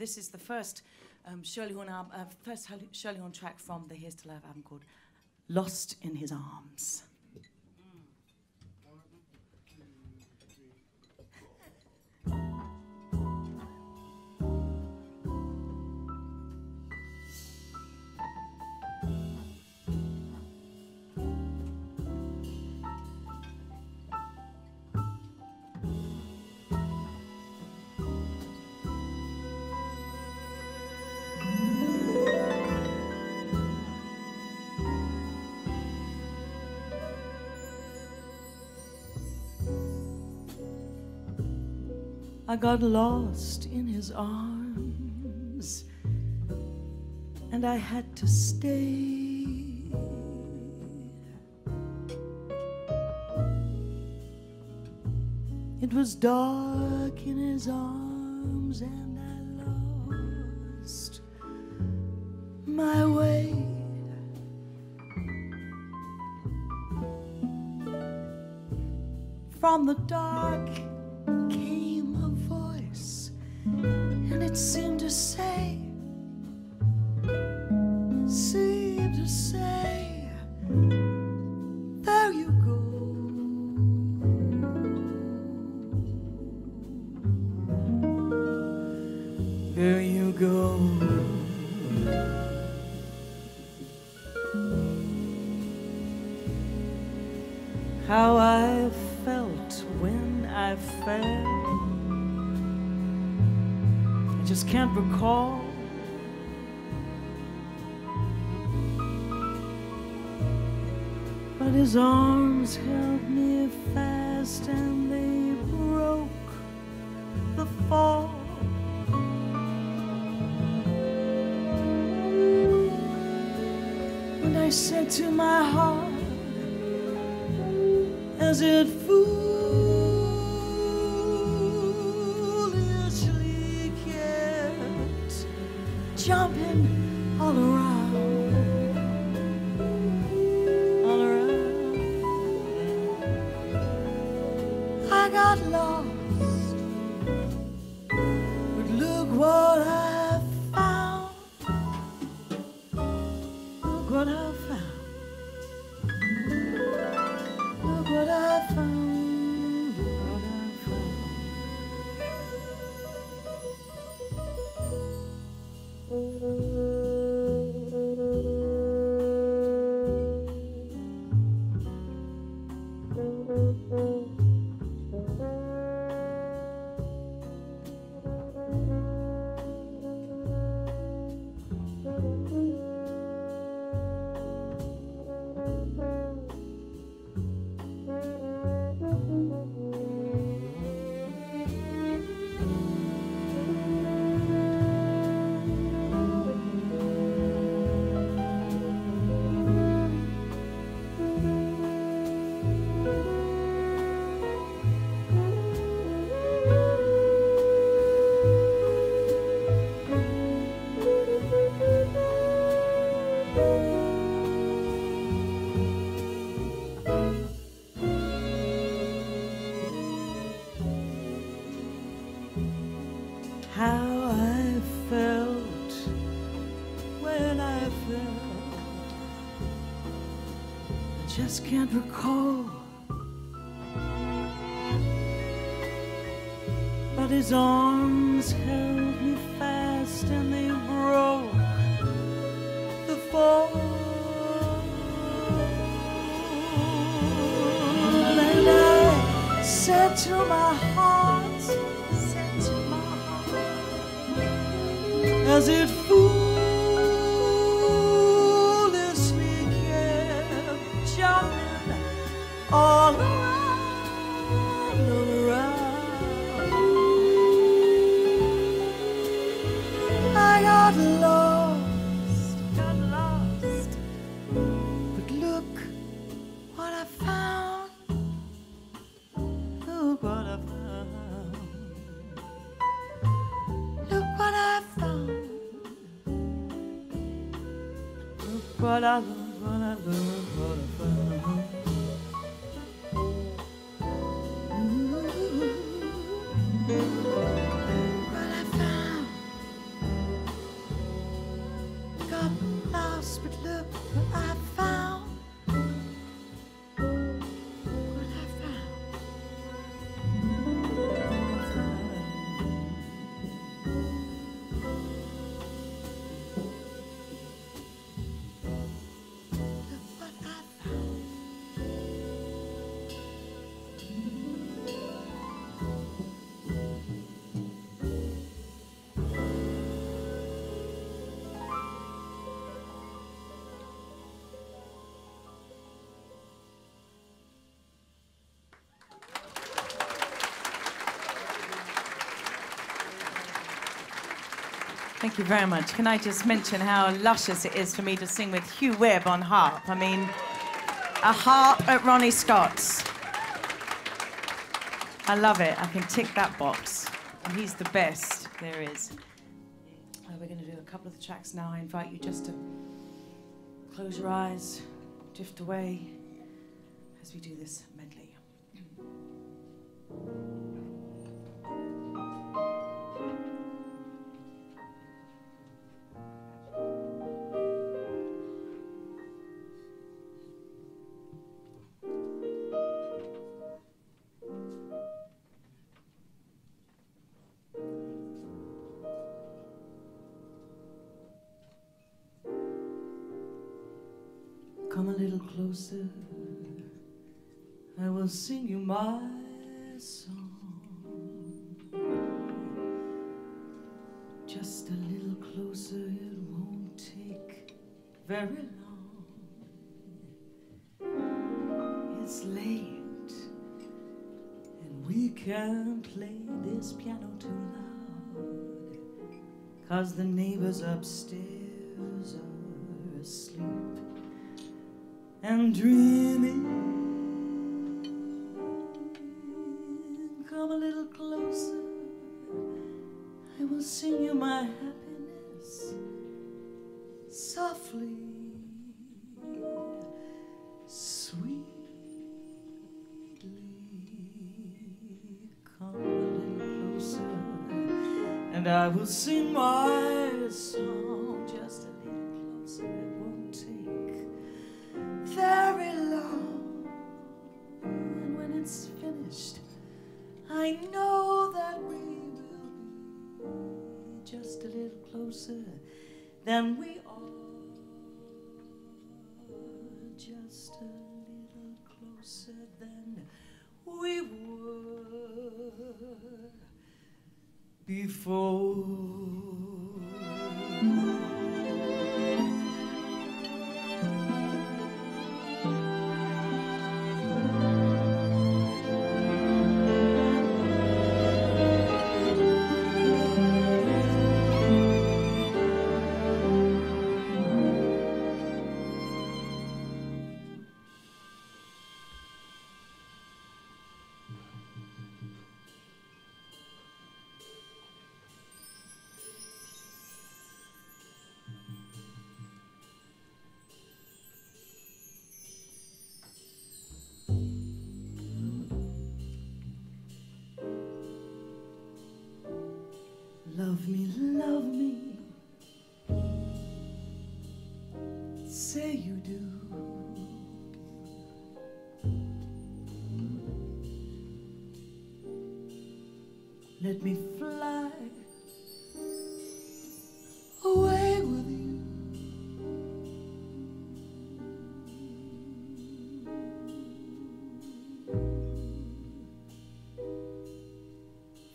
This is the first Shirley Horn album, first Shirley Horn track from the Here's to Life album called Lost in His Arms. I got lost in his arms, and I had to stay. It was dark in his arms, and I lost my way. From the dark, and it seemed to say, there you go. There you go. How I felt when I fell, just can't recall. But his arms held me fast, and they broke the fall. And I said to my heart, as it flew, jumping all around, I got lost, but look what I found, look what I found, look what I found. How I felt when I fell, I just can't recall. But his arms held me fast, and they broke the fall. And I said to my heart, as it foolishly kept jumping all around, I got lost, but look what I found, look what I found, look what I found. What I love, what I love, what I found. What I found. but look what I found. What I found. Look what I found. Thank you very much. Can I just mention how luscious it is for me to sing with Hugh Webb on harp? I mean, a harp at Ronnie Scott's. I love it. I can tick that box. And he's the best there is. We're going to do a couple of the tracks now. I invite you just to close your eyes, drift away as we do this medley. Come a little closer, I will sing you my song. Just a little closer, it won't take very long. It's late, and we can't play this piano too loud, 'cause the neighbors upstairs are asleep and dreaming. Come a little closer, I will sing you my happiness softly, sweetly. Come a little closer, and I will sing my song. Just a little closer, it won't take very long, and when it's finished, I know that we will be just a little closer than we are, just a little closer than we were before. Love me, say you do. Let me fly away with you.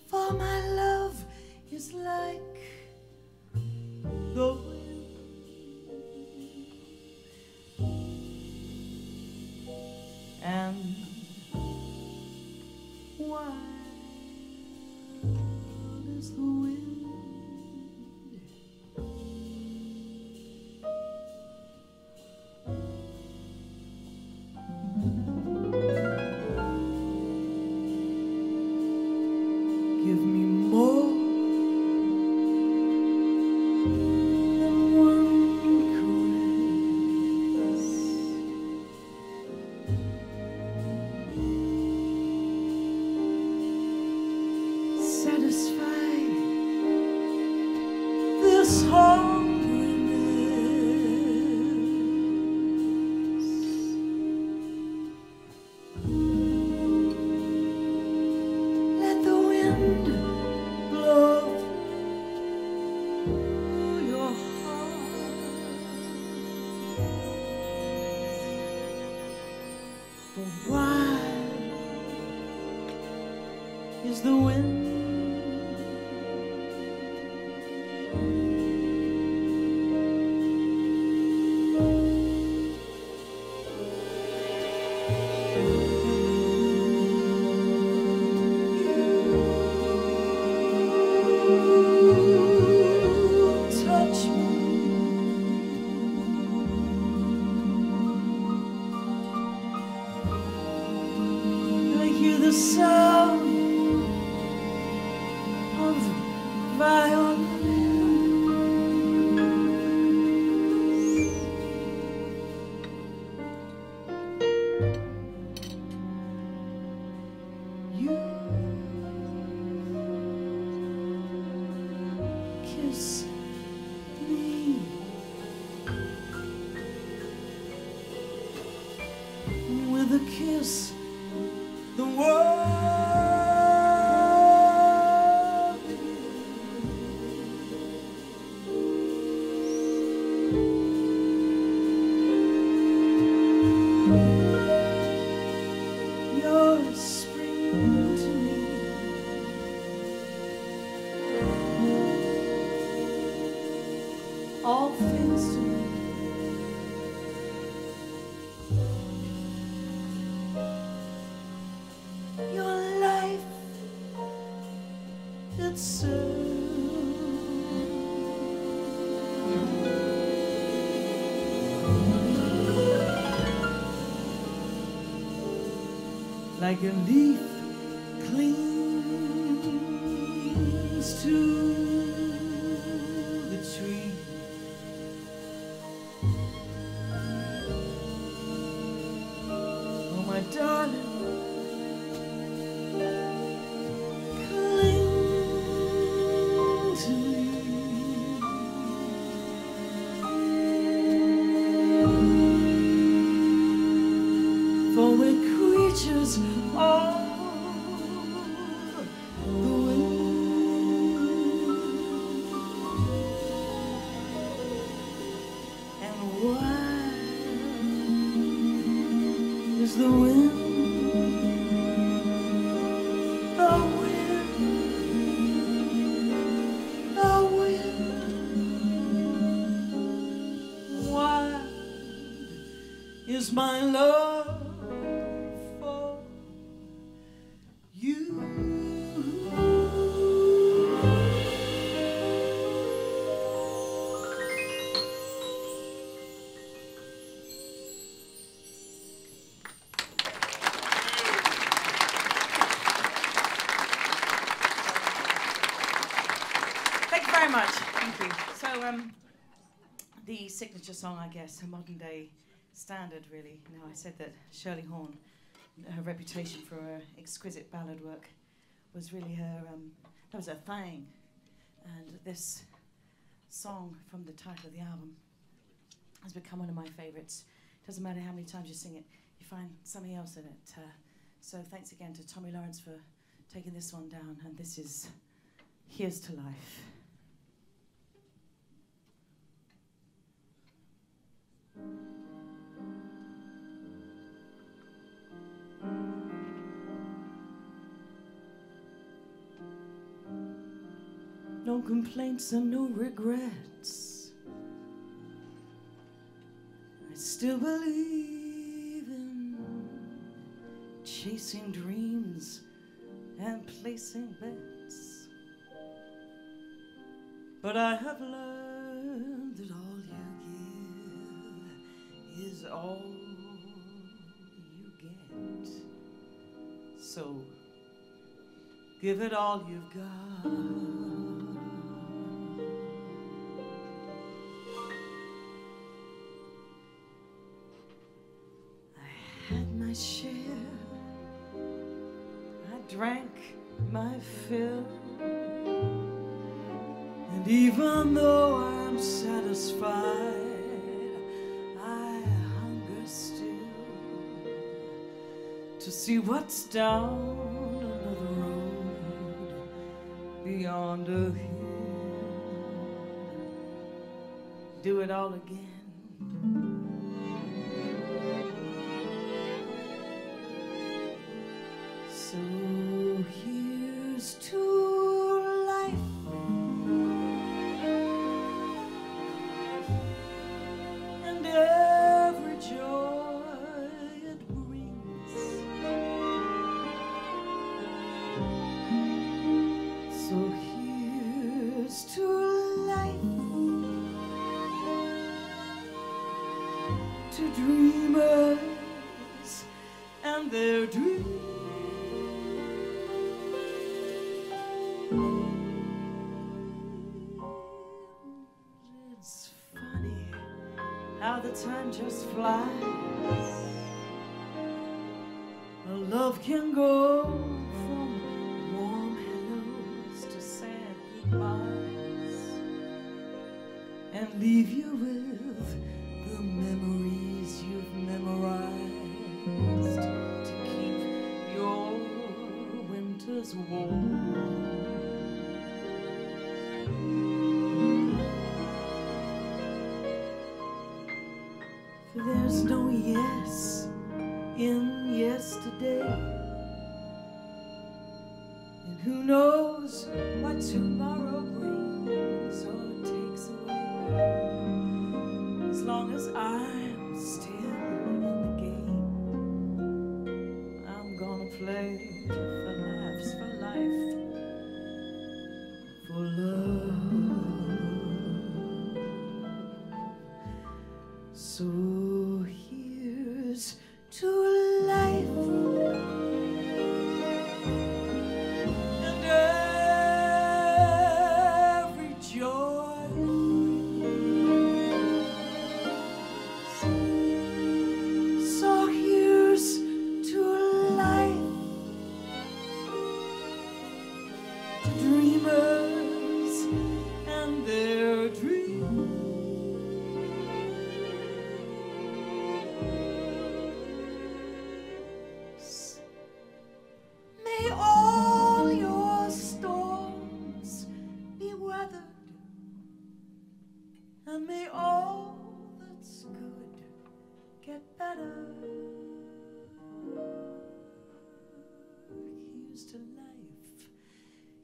For my love is like the wind and wild as the wind. Give me more this hungriness. For why is the wind touch me? The sound of violins. You kiss me. With a kiss the world is your spring to me, all things to me. Like a leaf clings to the tree, oh my darling, cling to me. Creatures of the wind, and why is the wind? The wind, why is my love? Thank you very much. Thank you. So the signature song, I guess, a modern day standard, really. You know, I said that Shirley Horn, her reputation for her exquisite ballad work was really her, that was her thing. And this song from the title of the album has become one of my favourites. Doesn't matter how many times you sing it, you find something else in it. So thanks again to Tommy Lawrence for taking this one down. And this is Here's to Life. No complaints and no regrets. I still believe in chasing dreams and placing bets. But I have learned that all you give is all you get. So give it all you've got. Share. I drank my fill, and even though I'm satisfied, I hunger still to see what's down another road beyond a hill. Do it all again. to dreamers and their dreams. It's funny how the time just flies. A love can go from warm hellos to sad goodbyes and leave you with the memories you've memorized to keep your winters warm. For there's no yes in yesterday, and who knows what tomorrow brings or takes away, as long as I'm still in the game, I'm gonna play for laughs, for life, for love. So here's to life and every joy brings. So here's to life, to dreamers and their dreams. And may all that's good get better. Here's to life,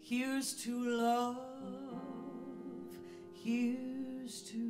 here's to love, here's to you.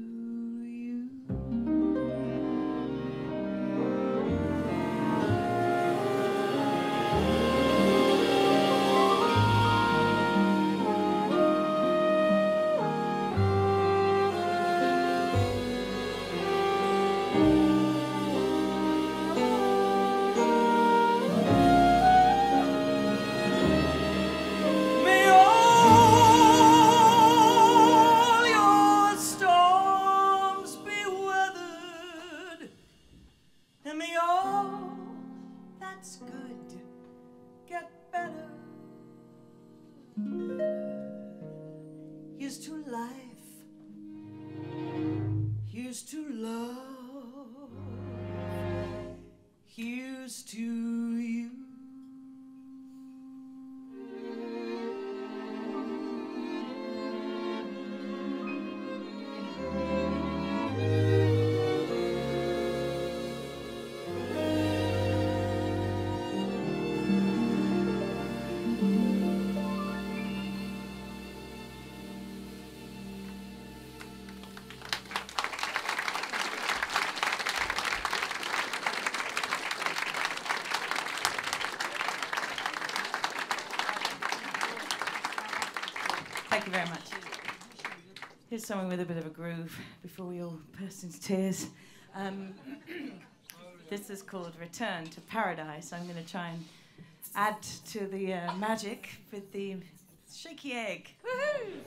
Here's to life, here's to love, here's to you. Thank you very much. Here's someone with a bit of a groove before we all burst into tears. This is called Return to Paradise. I'm going to try and add to the magic with the shaky egg. Woohoo!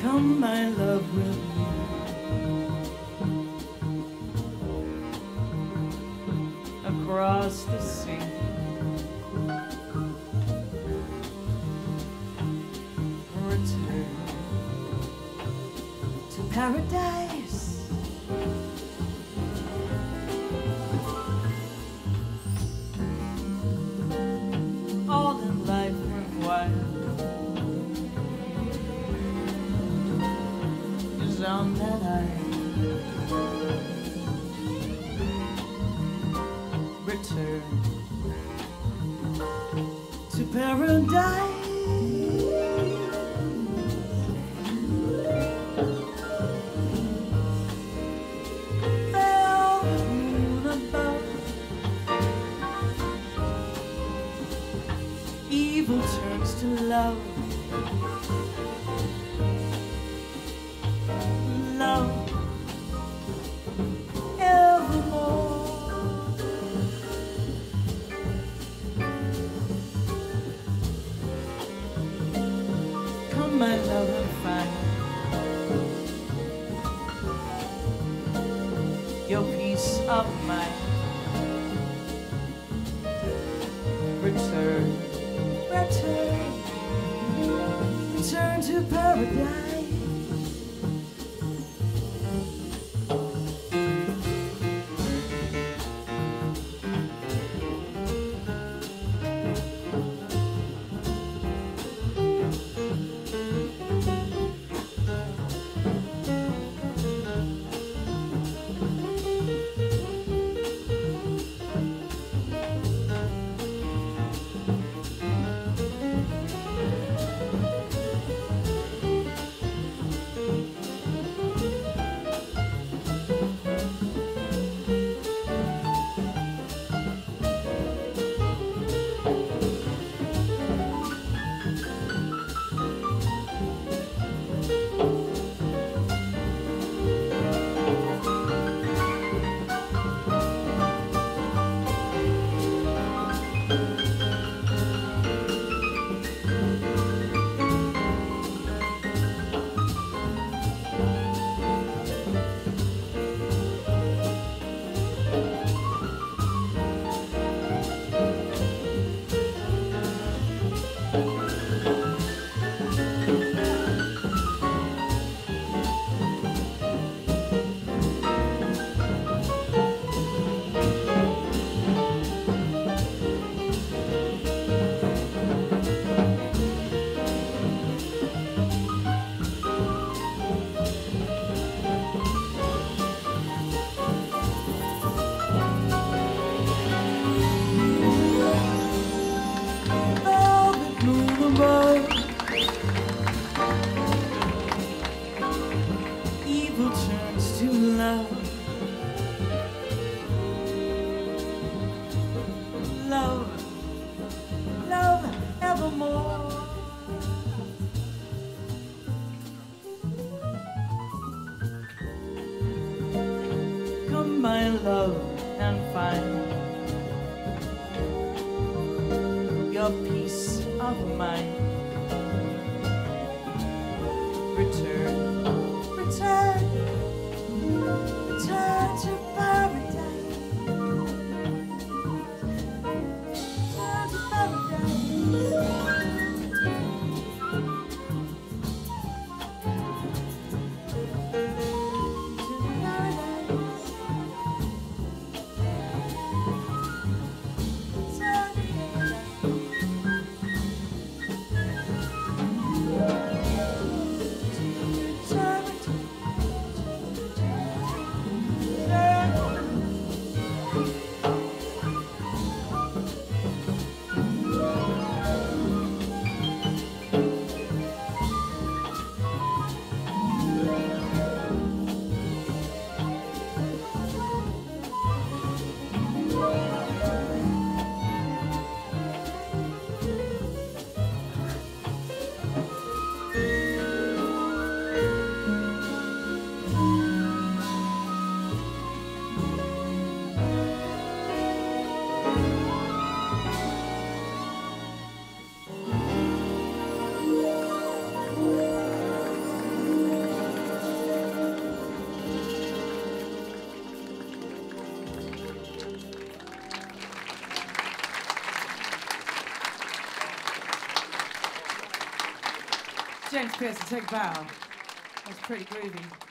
Come, my love, with me across the sea. paradise. All in life worthwhile is on that island. Return to paradise. Evil turns to love, love evermore. Come, my love, and find your peace of mind. Return. Return to paradise. My love and find your peace of mind. Return, return, return to paradise. Return to paradise. James Pearson, take a bow. That was pretty groovy.